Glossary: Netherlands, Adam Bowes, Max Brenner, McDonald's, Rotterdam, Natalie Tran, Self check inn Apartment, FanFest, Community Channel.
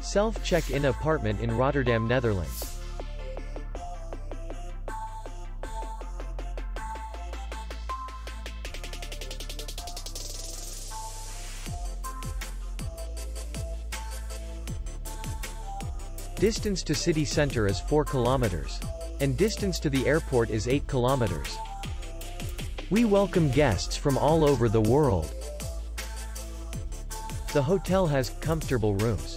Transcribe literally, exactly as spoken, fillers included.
Self check inn Apartment in Rotterdam, Netherlands. Distance to city center is four kilometers. And distance to the airport is eight kilometers. We welcome guests from all over the world. The hotel has comfortable rooms,